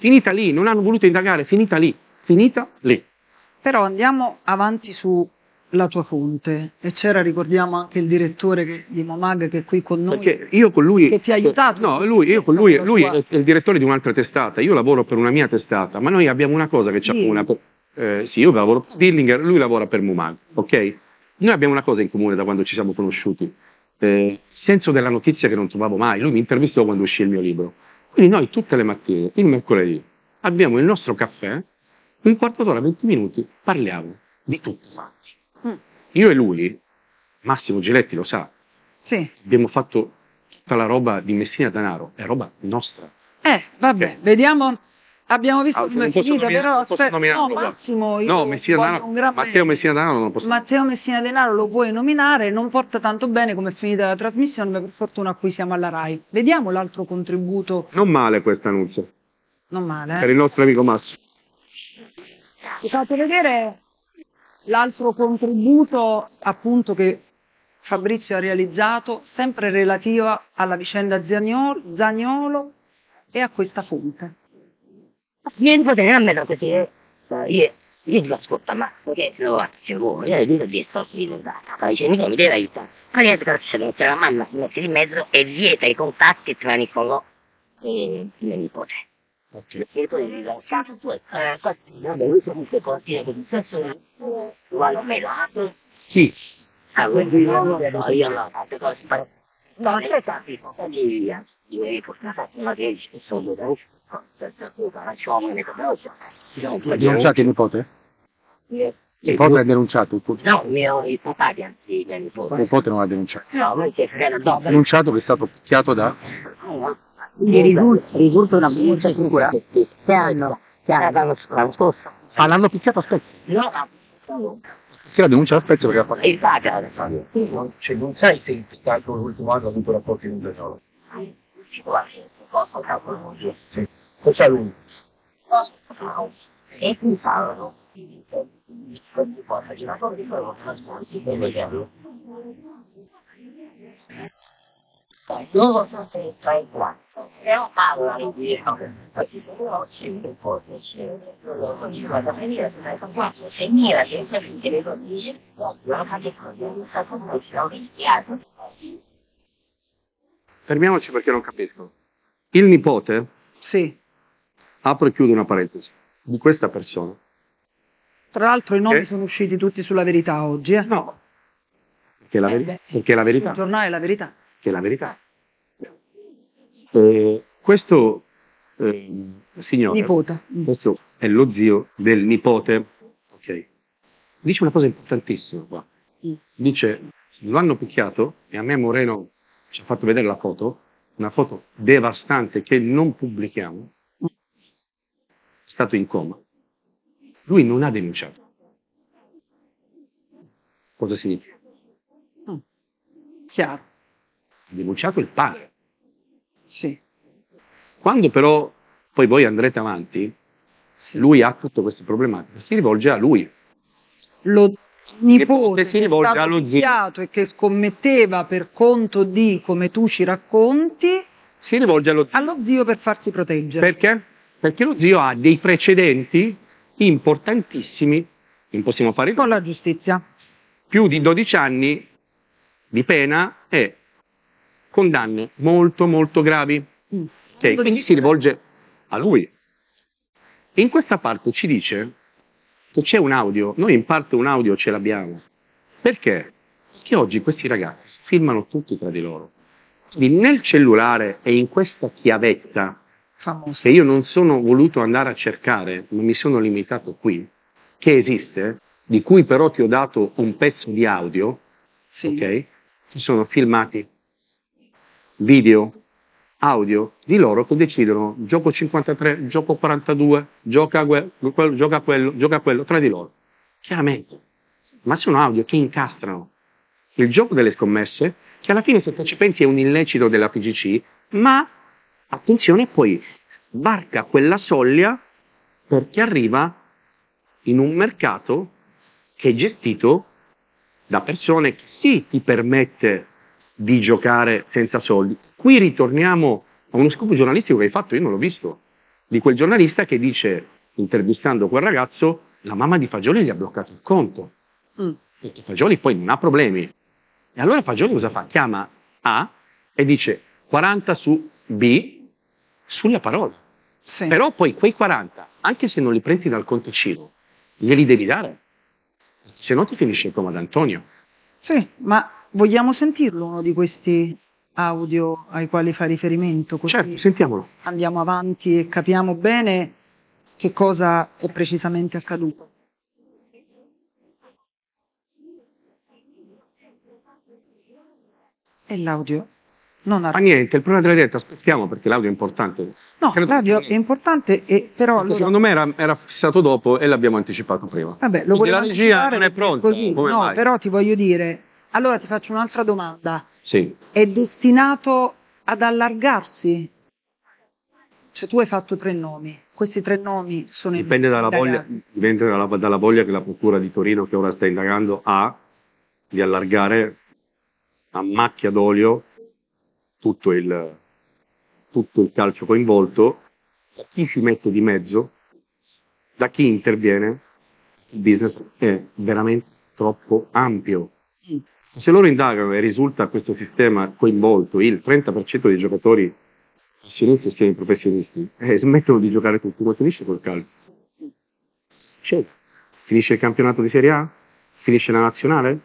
Finita lì, non hanno voluto indagare, finita lì, Però andiamo avanti sulla tua fonte, e c'era, ricordiamo, anche il direttore di Momag che è qui con noi. Perché io con lui, che ti ha aiutato. No, lui è il direttore di un'altra testata, io lavoro per una mia testata, ma noi abbiamo una cosa che ci accomuna. Sì, io lavoro per Dillinger, lui lavora per Momag, ok? Noi abbiamo una cosa in comune da quando ci siamo conosciuti, senso della notizia che non trovavo mai. Lui mi intervistò quando uscì il mio libro. Quindi noi tutte le mattine, il mercoledì, abbiamo il nostro caffè, un quarto d'ora, 20 minuti, parliamo di tutto. Io e lui, Massimo Giletti lo sa, abbiamo fatto tutta la roba di Messina Denaro, è roba nostra. Vabbè, vediamo, abbiamo visto come è finita, però aspetta, no Massimo, io Matteo Messina Denaro non lo posso nominare. Matteo Messina Denaro lo puoi nominare, non porta tanto bene come è finita la trasmissione, ma per fortuna qui siamo alla RAI. Vediamo l'altro contributo. Non male questo annuncio. Non male, eh? Per il nostro amico Massimo. Vi faccio vedere l'altro contributo, appunto, che Fabrizio ha realizzato, sempre relativa alla vicenda Zaniolo e a questa fonte. Niente, non è meno così, io dico ascolta, ma perché lo assicuro, io dico di sto diventata, dice mi deve aiutare, ma niente cosa succede, la mamma si mette di mezzo e vieta i contatti tra Nicolò e mio nipote. E poi dice, casa tua è così, vabbè, lui comunque continua con il sesso, uguale o meno, sì, quindi io non ho cose, no, non è capito, famiglia, io mi portavo una che sono da uscire, denunciato il nipote? Il nipote ha denunciato? No, il papà che anzi il nipote. Il nipote non ha denunciato? No, non c'è fratello. Ha denunciato che è stato picchiato da... Gli risulta una denuncia sicura. L'anno scorso. Ah, l'hanno picchiato a Spezia? No. Sì, la denuncia a Spezia perché ha fatto... Il padre. Cioè, non sai se in quest'altro l'ultimo anno ha avuto rapporti con un tesoro? Sì. C'è lui. E qui fanno ogni volta che la cosa di quello trascorsi per vederlo. Loro sono 3 o 4, però parlano di fermiamoci perché non capisco. Il nipote? Sì. Apro e chiudo una parentesi, di questa persona. Tra l'altro i nomi sono usciti tutti sulla Verità oggi, eh? No, perché è la, perché è la verità. Il giornale è la verità. Che è la verità. Questo signore, nipote. Questo è lo zio del nipote, ok? Dice una cosa importantissima qua. Dice, lo hanno picchiato, e a me Moreno ci ha fatto vedere la foto, una foto devastante che non pubblichiamo, stato in coma. Lui non ha denunciato. Cosa significa? Chiaro. Ha denunciato il padre. Sì. Quando però poi voi andrete avanti, lui ha tutte queste problematiche, si rivolge a lui. Lo nipote che è stato picchiato e che scommetteva per conto di, come tu ci racconti, si rivolge allo zio. Allo zio per farsi proteggere. Perché? Perché lo zio ha dei precedenti importantissimi, non possiamo fare con la giustizia. Più di 12 anni di pena e condanne molto molto gravi. Okay, quindi si rivolge a lui. In questa parte ci dice che c'è un audio, noi in parte un audio ce l'abbiamo. Perché? Perché oggi questi ragazzi filmano tutti tra di loro. Quindi nel cellulare e in questa chiavetta famosa, che io non sono voluto andare a cercare, ma mi sono limitato qui, che esiste, di cui però ti ho dato un pezzo di audio, ok? Ci sono filmati, video, audio di loro che decidono gioco 53, gioco 42, gioca quello, tra di loro. Chiaramente, ma sono audio che incastrano il gioco delle scommesse, che alla fine, se ci pensi, è un illecito della FIGC, ma attenzione, poi varca quella soglia perché arriva in un mercato che è gestito da persone che sì ti permette di giocare senza soldi. Qui ritorniamo a uno scopo giornalistico che hai fatto, io non l'ho visto. di quel giornalista che dice, intervistando quel ragazzo, la mamma di Fagioli gli ha bloccato il conto, perché Fagioli poi non ha problemi. E allora Fagioli cosa fa? Chiama A e dice 40 su B sulla parola. Sì. Però poi quei 40, anche se non li prendi dal conticino, glieli devi dare, se no ti finisce in coma d'Antonio. Sì, ma vogliamo sentirlo uno di questi audio ai quali fa riferimento? Così certo, sentiamolo. Andiamo avanti e capiamo bene che cosa è precisamente accaduto. E l'audio non ha... Ma niente, il problema della diretta, aspettiamo perché l'audio è importante. No, l'audio è importante, e però... Allora... Secondo me era fissato dopo e l'abbiamo anticipato prima. Vabbè, lo volevo anticipare, non è pronta, così, come no, mai? Però ti voglio dire... Allora ti faccio un'altra domanda. Sì. È destinato ad allargarsi? Cioè tu hai fatto 3 nomi, questi 3 nomi sono... Dipende dalla voglia che la procura di Torino, che ora sta indagando, ha di allargare a macchia d'olio tutto il calcio coinvolto, da chi si mette di mezzo, da chi interviene. Il business è veramente troppo ampio. Se loro indagano e risulta questo sistema coinvolto il 30% dei giocatori professionisti e semiprofessionisti, smettono di giocare tutti, ma finisce col calcio. Cede. Finisce il campionato di Serie A? Finisce la nazionale?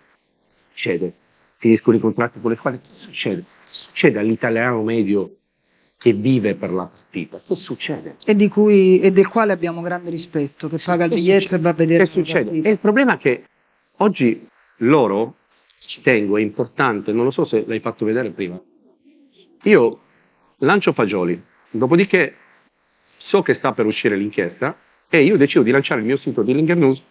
Cede. Finiscono i contratti con le squadre? Succede. Succede all'italiano medio che vive per la partita. Che succede? E del quale abbiamo grande rispetto, che paga il biglietto e va a vedere che succede. E il problema è che oggi loro, ci tengo, è importante, non lo so se l'hai fatto vedere prima, io lancio Fagioli, dopodiché so che sta per uscire l'inchiesta e io decido di lanciare il mio sito Dillinger News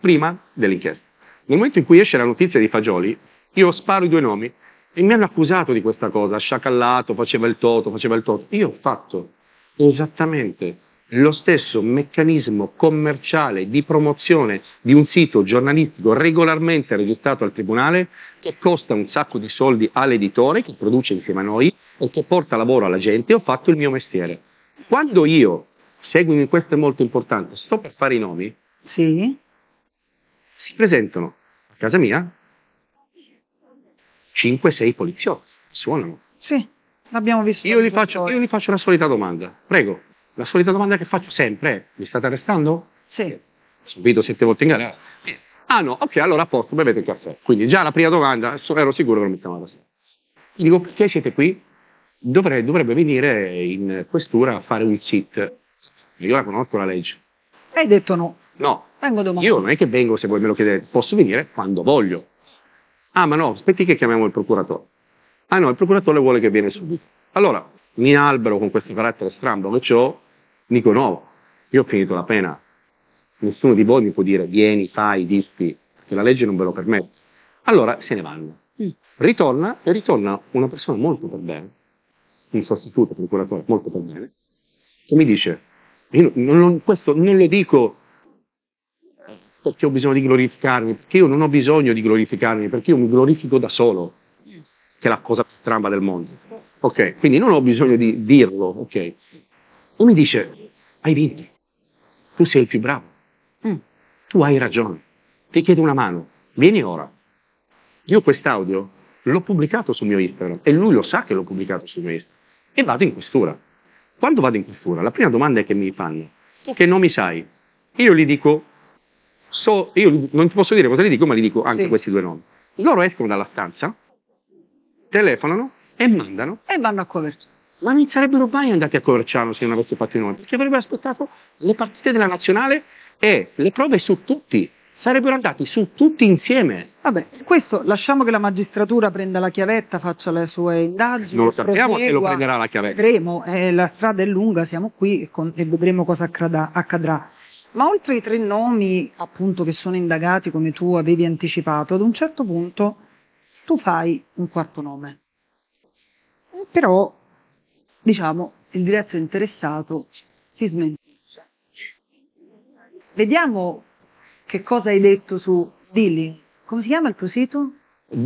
prima dell'inchiesta. Nel momento in cui esce la notizia di Fagioli, io sparo i 2 nomi e mi hanno accusato di questa cosa, sciacallato, faceva il toto. Io ho fatto esattamente lo stesso meccanismo commerciale di promozione di un sito giornalistico regolarmente registrato al tribunale, che costa un sacco di soldi all'editore, che produce insieme a noi e che porta lavoro alla gente. Ho fatto il mio mestiere. Quando io, seguimi, questo è molto importante, sto per fare i nomi, sì, si presentano a casa mia 5-6 poliziotti, suonano. Sì, l'abbiamo visto. Io gli faccio la solita domanda, prego. La solita domanda che faccio sempre è: mi state arrestando? Sì. Subito 7 volte in gara. Ah no, ok, allora a posto, bevete il caffè. Quindi già la prima domanda, ero sicuro che non mi chiamava così. Gli dico: perché siete qui? Dovrebbe venire in questura a fare un sit. Io la conosco la legge. Hai detto no. No. Vengo domani. Io non è che vengo se voi me lo chiedete, posso venire quando voglio. Ah ma no, aspetti che chiamiamo il procuratore. Ah no, il procuratore vuole che viene subito. Allora, mi inalbero con questo carattere strambo che ho. Dico no, io ho finito la pena, nessuno di voi mi può dire vieni, fai, dissi, perché la legge non ve lo permette. Allora se ne vanno. Ritorna, e ritorna una persona molto per bene, un sostituto procuratore molto per bene, che mi dice, io questo non lo dico perché ho bisogno di glorificarmi, perché io non ho bisogno di glorificarmi, perché io mi glorifico da solo, che è la cosa più stramba del mondo. Ok, quindi non ho bisogno di dirlo, ok. E mi dice, hai vinto, tu sei il più bravo, tu hai ragione, ti chiedo una mano, vieni ora. Io quest'audio l'ho pubblicato sul mio Instagram e lui lo sa che l'ho pubblicato sul mio Instagram, e vado in questura. Quando vado in questura, la prima domanda è che mi fanno, che non mi sai? Io gli dico, io non ti posso dire cosa gli dico, ma gli dico anche questi 2 nomi. Loro escono dalla stanza, telefonano e mandano. E vanno a Coverciano. Ma non sarebbero mai andati a Coverciano se non avessero fatto i nomi, perché avrebbero aspettato le partite della nazionale e le prove su tutti, sarebbero andati su tutti insieme. Vabbè, questo lasciamo che la magistratura prenda la chiavetta, faccia le sue indagini. Non lo sappiamo se lo prenderà la chiavetta. Vedremo, la strada è lunga, siamo qui e vedremo cosa accadrà. Ma oltre ai 3 nomi, appunto, che sono indagati come tu avevi anticipato, ad un certo punto tu fai un 4º nome. Però, diciamo, il diretto interessato si smentisce. Vediamo che cosa hai detto su Dillinger. Come si chiama il tuo sito?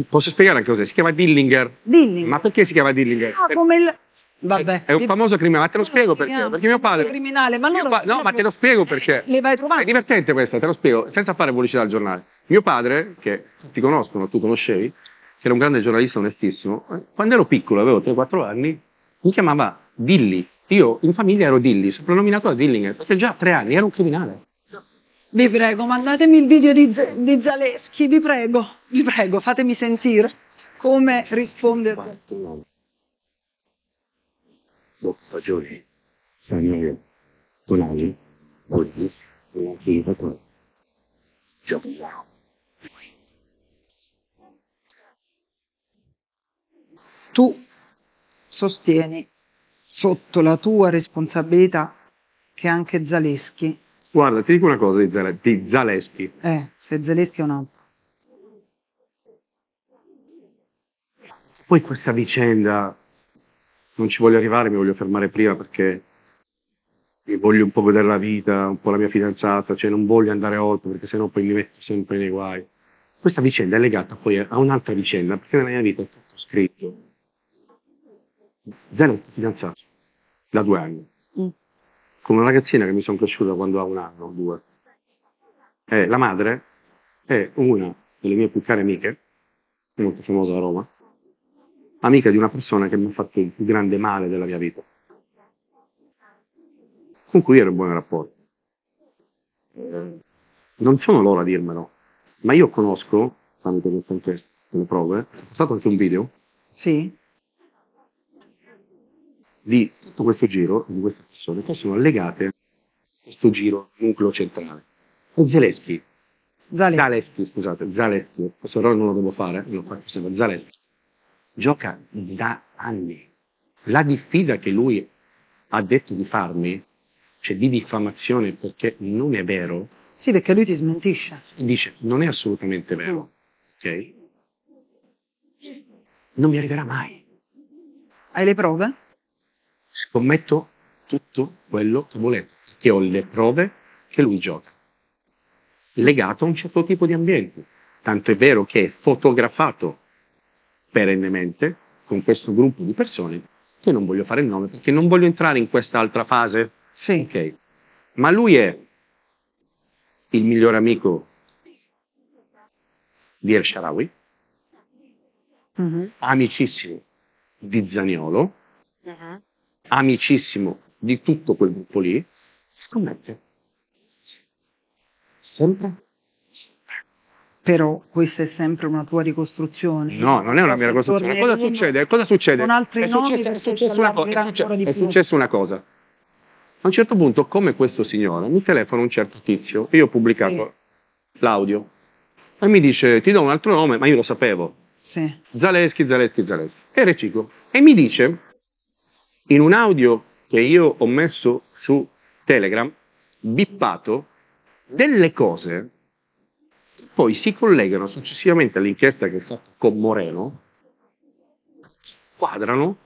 Posso spiegare anche cosa? Si chiama Dillinger. Ma perché si chiama Dillinger? Ah, come il... Vabbè. È un famoso criminale, te lo spiego perché. Perché mio padre. Criminale, ma allora no, ma te lo spiego perché. Le vai trovando. È divertente questo, te lo spiego, senza fare pubblicità al giornale. Mio padre, che ti conoscono, tu conoscevi, che era un grande giornalista onestissimo, quando ero piccolo, avevo 3-4 anni, mi chiamava Dilli. Io in famiglia ero Dilli, soprannominato da Dillinger, perché già a 3 anni ero un criminale. Vi prego, mandatemi il video di Zalewski, vi prego, fatemi sentire come risponde. Fagioli, Zaniolo, Cruciani, Momag, Dillinger News, Zalewski. Tu sostieni sotto la tua responsabilità che anche Zalewski. Guarda, ti dico una cosa di Zalewski. Se Zalewski è un altro. Poi questa vicenda, non ci voglio arrivare, mi voglio fermare prima perché voglio un po' vedere la vita, un po' la mia fidanzata, cioè non voglio andare oltre perché sennò poi mi metto sempre nei guai. Questa vicenda è legata poi a un'altra vicenda, perché nella mia vita è tutto scritto. Zalewski è fidanzato da 2 anni. Con una ragazzina che mi sono cresciuta quando avevo 1 anno o 2. La madre è una delle mie più care amiche, molto famosa a Roma, amica di una persona che mi ha fatto il più grande male della mia vita, con cui ero in buoni rapporti. Non sono loro a dirmelo, ma io conosco, tramite queste inchieste, le prove, è stato anche un video. Sì. Di tutto questo giro, di queste persone che sono legate a questo giro nucleo centrale. Zalewski. Zalewski, scusate, Zalewski, questo errore non lo devo fare, lo faccio sempre. Zalewski gioca da anni. La diffida che lui ha detto di farmi, cioè di diffamazione, perché non è vero. Sì, perché lui ti smentisce. Dice, non è assolutamente vero, ok? Non mi arriverà mai. Hai le prove? Scommetto tutto quello che volete, perché ho le prove che lui gioca, legato a un certo tipo di ambiente. Tanto è vero che è fotografato perennemente con questo gruppo di persone, che non voglio fare il nome, perché non voglio entrare in quest'altra fase. Sì. Okay. Ma lui è il miglior amico di El Sharawi, amicissimo di Zaniolo, amicissimo di tutto quel gruppo lì, scommette. Sempre? Però questa è sempre una tua ricostruzione. No, non è una mia ricostruzione. Cosa succede? Cosa succede? Con altri nomi è successo una cosa. È successo una cosa. A un certo punto, come questo signore, mi telefona un certo tizio, io ho pubblicato l'audio, e mi dice, ti do un altro nome, ma io lo sapevo. Sì. Zalewski, Zalewski, Zalewski. E recico. E mi dice... in un audio che io ho messo su Telegram, bippato, delle cose che poi si collegano successivamente all'inchiesta che è fatta con Moreno, quadrano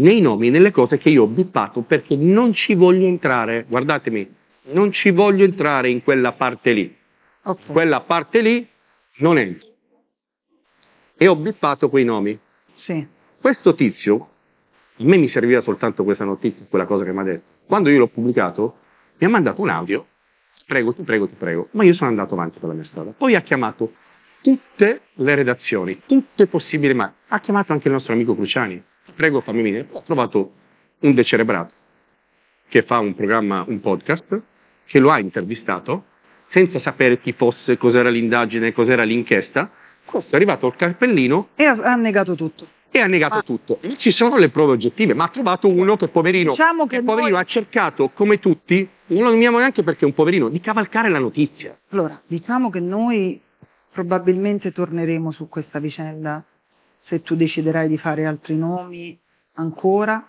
nei nomi, nelle cose che io ho bippato perché non ci voglio entrare, guardatemi, non ci voglio entrare in quella parte lì. Okay. Quella parte lì non entro. E ho bippato quei nomi. Sì. Questo tizio... a me mi serviva soltanto questa notizia, quella cosa che mi ha detto. Quando io l'ho pubblicato, mi ha mandato un audio, prego, ti prego, ti prego, ma io sono andato avanti per la mia strada. Poi ha chiamato tutte le redazioni, tutte possibili, ma ha chiamato anche il nostro amico Cruciani, prego fammi venire, ho trovato un decerebrato che fa un programma, un podcast, che lo ha intervistato, senza sapere chi fosse, cos'era l'indagine, cos'era l'inchiesta, questo è arrivato al carpellino e ha negato tutto. E ha negato tutto. Ci sono le prove oggettive, ma ha trovato uno che poverino, diciamo che poverino ha cercato, come tutti, non lo nominiamo neanche perché è un poverino, di cavalcare la notizia. Allora, diciamo che noi probabilmente torneremo su questa vicenda se tu deciderai di fare altri nomi ancora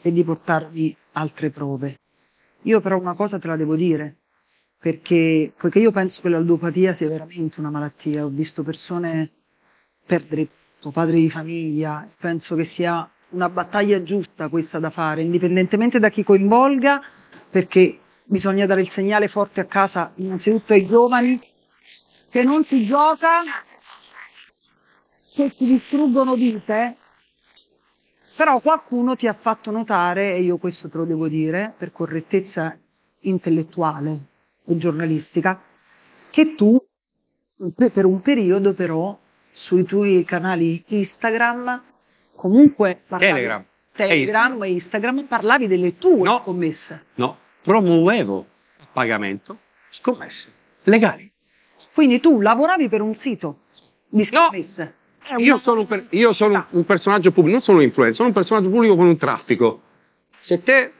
e di portarvi altre prove. Io però una cosa te la devo dire, perché poiché io penso che l'aldopatia sia veramente una malattia, ho visto persone perdere tuo padre di famiglia, penso che sia una battaglia giusta questa da fare, indipendentemente da chi coinvolga, perché bisogna dare il segnale forte a casa, innanzitutto ai giovani, che non si gioca, che si distruggono vite, Però qualcuno ti ha fatto notare, e io questo te lo devo dire, per correttezza intellettuale e giornalistica, che tu per un periodo però sui tuoi canali Instagram, comunque parlavi, Telegram e Instagram, parlavi delle tue scommesse. No, promuovevo a pagamento scommesse legali. Quindi tu lavoravi per un sito di scommesse? No. Io sono un personaggio pubblico, non sono un influencer, sono un personaggio pubblico con un traffico. Se te,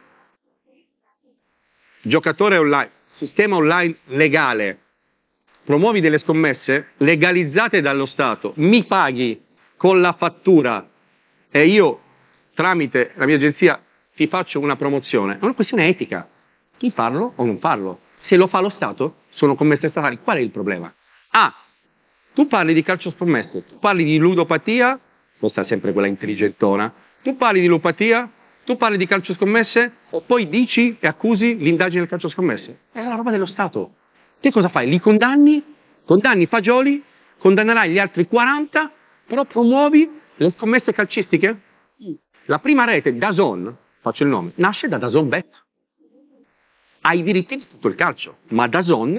giocatore online, sistema online legale, promuovi delle scommesse legalizzate dallo Stato, mi paghi con la fattura e io tramite la mia agenzia ti faccio una promozione, è una questione etica, di farlo o non farlo. Se lo fa lo Stato, sono commesse statali, qual è il problema? Tu parli di calcio scommesso, tu parli di ludopatia, non sta sempre quella intelligentona, tu parli di ludopatia, tu parli di calcio scommesse, o poi dici e accusi l'indagine del calcio scommesse. È la roba dello Stato. Che cosa fai? Li condanni, condanni Fagioli, condannerai gli altri 40, però promuovi le scommesse calcistiche? La prima rete, DAZN, faccio il nome, nasce da DAZN Bet. Ha i diritti di tutto il calcio, ma DAZN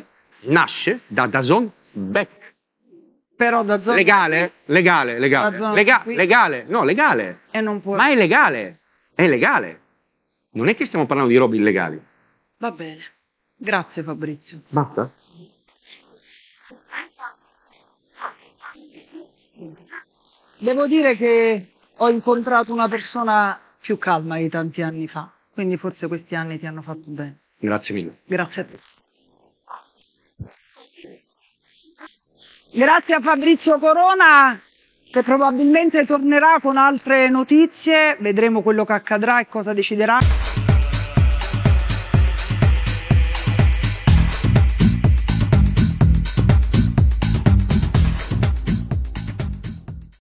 nasce da DAZN Bet. Però DAZN legale, e non può... ma è legale, non è che stiamo parlando di robe illegali. Va bene, grazie Fabrizio. Basta? Devo dire che ho incontrato una persona più calma di tanti anni fa, quindi forse questi anni ti hanno fatto bene. Grazie mille. Grazie a te. Grazie a Fabrizio Corona, che probabilmente tornerà con altre notizie, vedremo quello che accadrà e cosa deciderà.